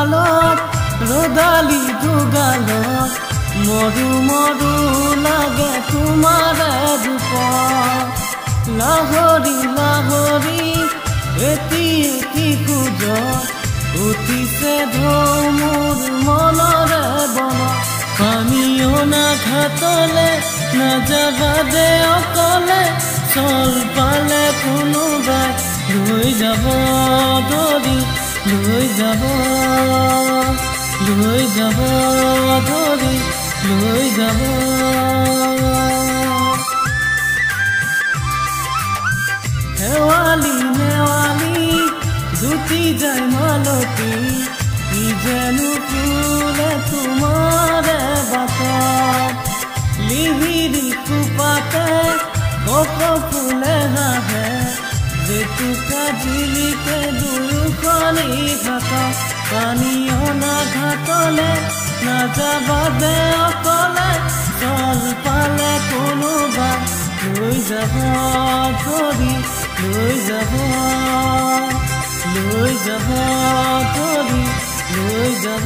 গালত রোদালি দু গালত মরু মরু লাগে তোমার রূপ লাহরি লাহরি এটি এটি কুজ উঠিছে ঢৌ মোর মনরে বন পানীয় না ঘাটলে না যাবা দে অকলে চল পালে কোনোবাই লৈ যাব দৌৰি লৈ যাব দৌৰি লৈ যাব হেৱালি নেৱালি জুতি যায় মালতী কি জানো ফুলে তোমাৰ বাটত লিহিৰি কোপাতে কত ফুলে হাঁহে জেতুকা জিলিকে দুয়োখনি ঘাট পানীয় না ঘাটলে না যাবা দে অকলে চল পালে কোনোবা লৈ যাব ধৰি লৈ যাব ধৰি লৈ যাব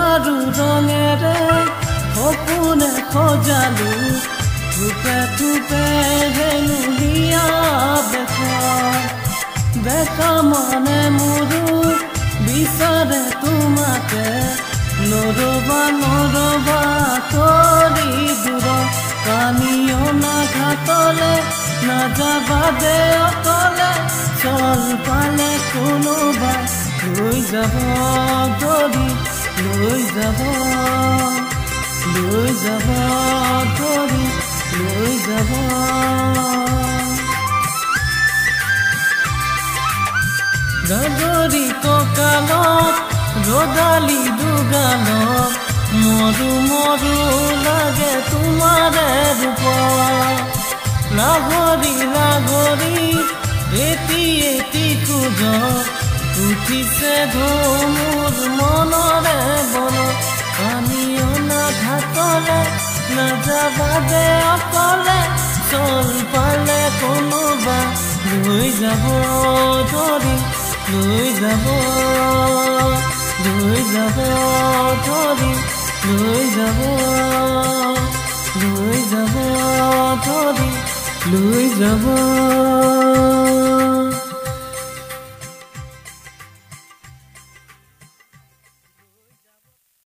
পুনৰু ৰঙেৰে সপোন সজালো ঠুপে ঠুপে হেনো হিয়া দেখা মনে মোৰো বিচাৰে তোমাকে নৰবা নৰবা কৰি দূৰ কানিও না ঘাটলে না যাবা দে অকলে চল পালে কোনোবা লৈ যাব ধৰি লৈ যাব ধৰি লৈ যাব গাজৰি কঁকালত ৰ'দালি দুগালত মৰু মৰু লাগে তোমাৰ ৰূপ লাগৰি লাগৰি এটি এটি খোজ উঠিছে ঢৌ মোৰ মনৰে বন পানীয় না ঘাটলে না যাবা দে অকলে চল পালে কোনোবা লৈ যাব ধৰি লৈ যাব